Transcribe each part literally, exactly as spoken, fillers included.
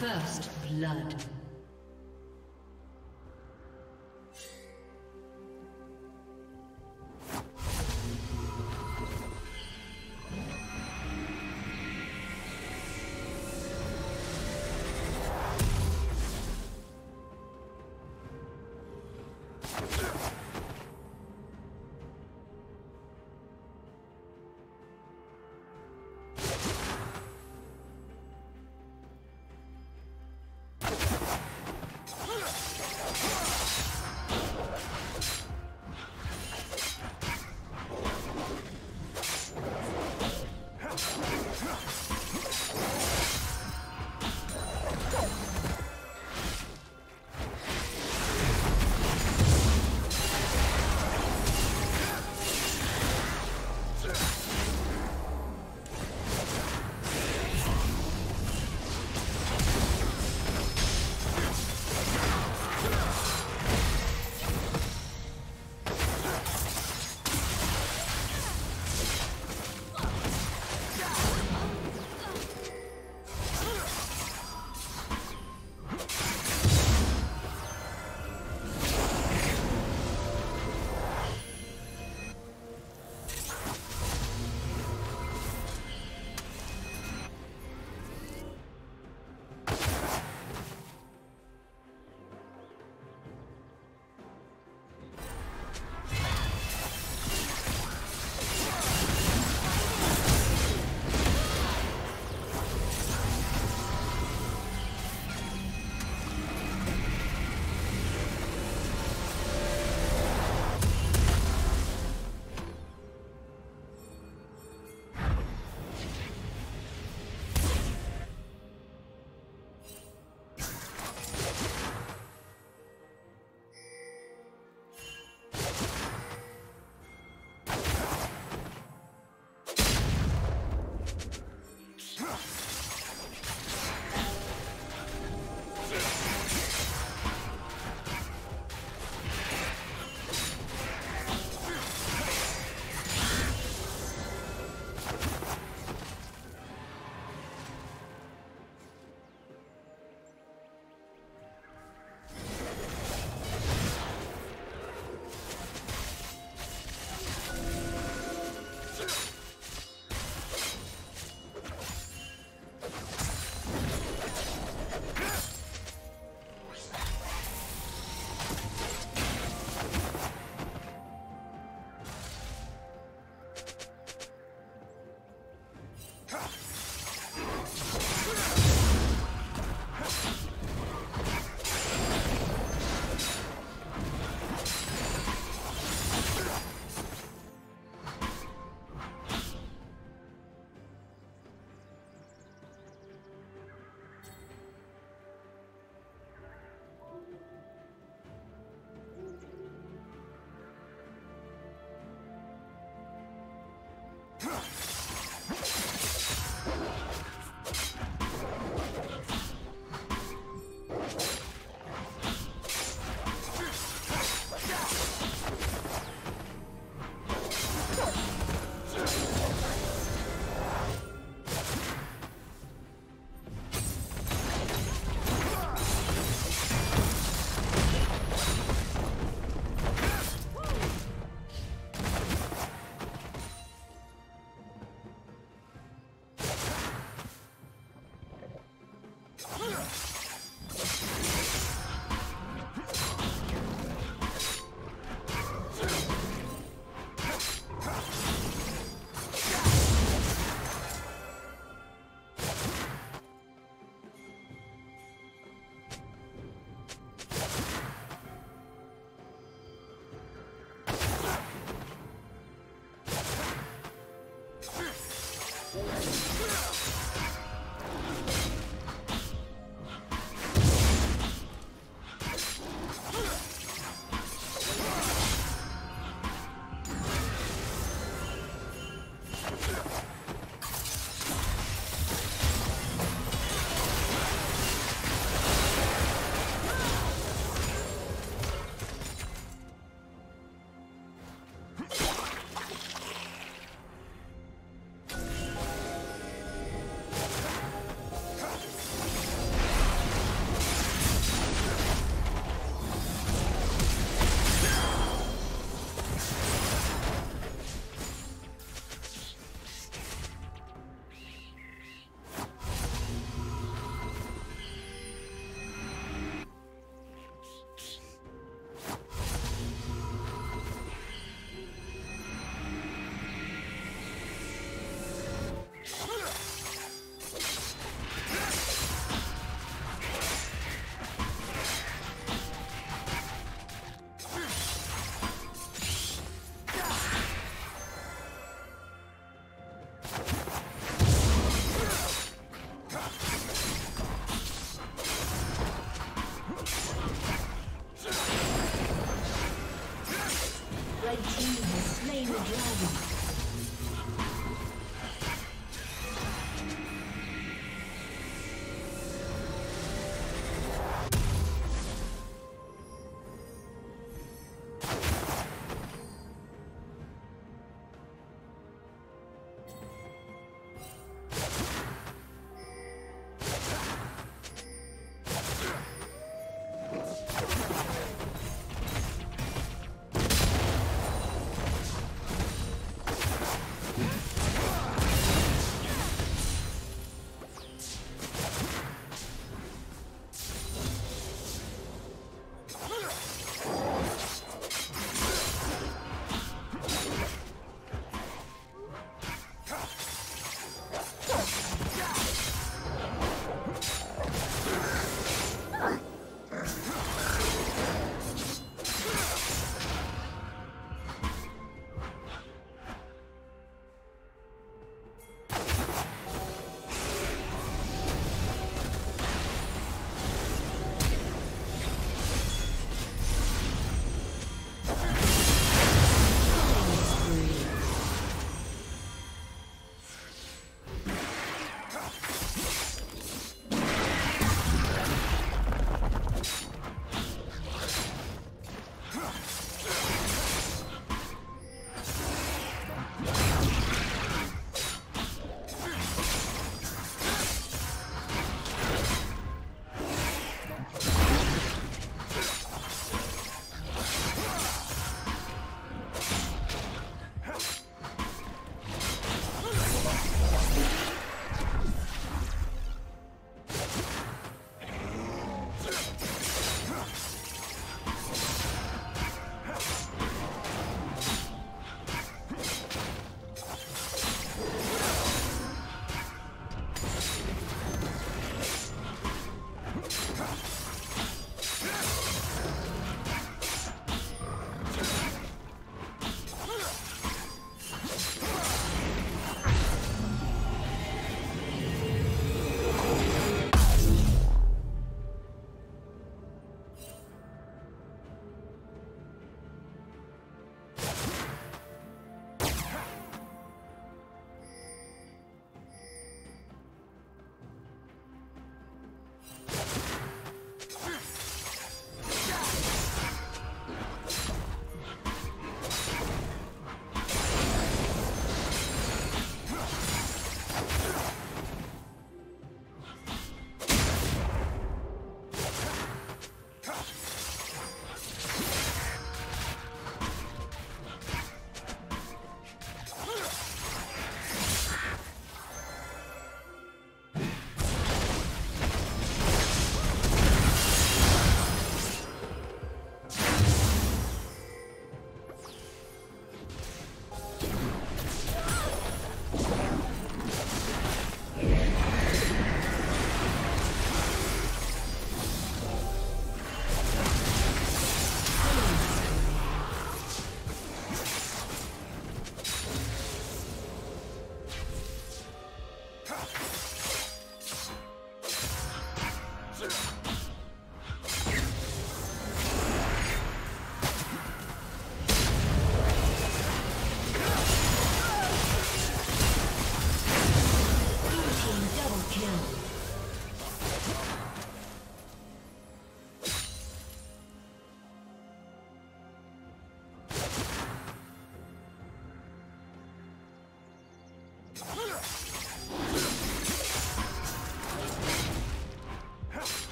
First blood.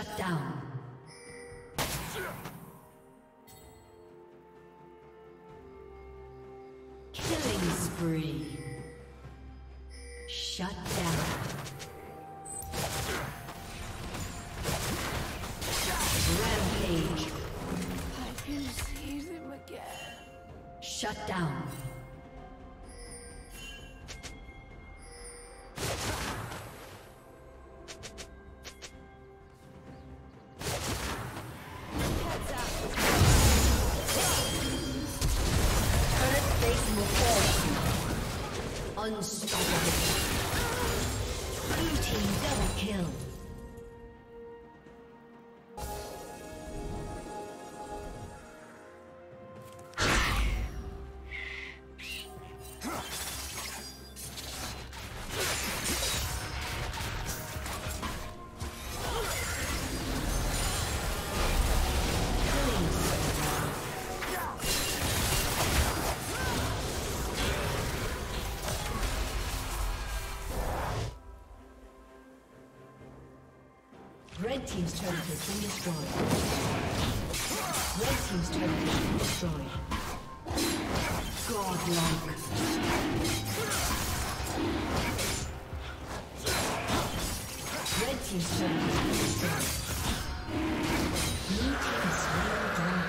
Shut down. Killing spree. Shut down. Rampage. I can see them again. Shut down. Unstoppable. Blue team double kill. Red team's turret has been destroyed. Red team's turret has been destroyed. Godlike. Red team's turret has been destroyed. Blue team's slain the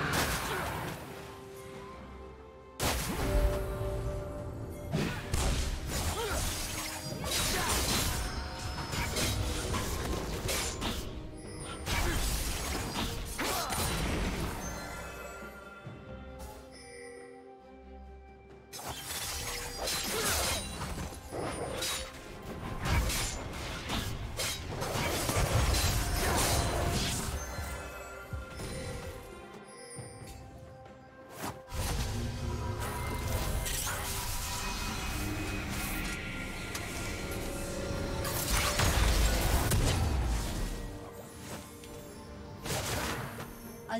A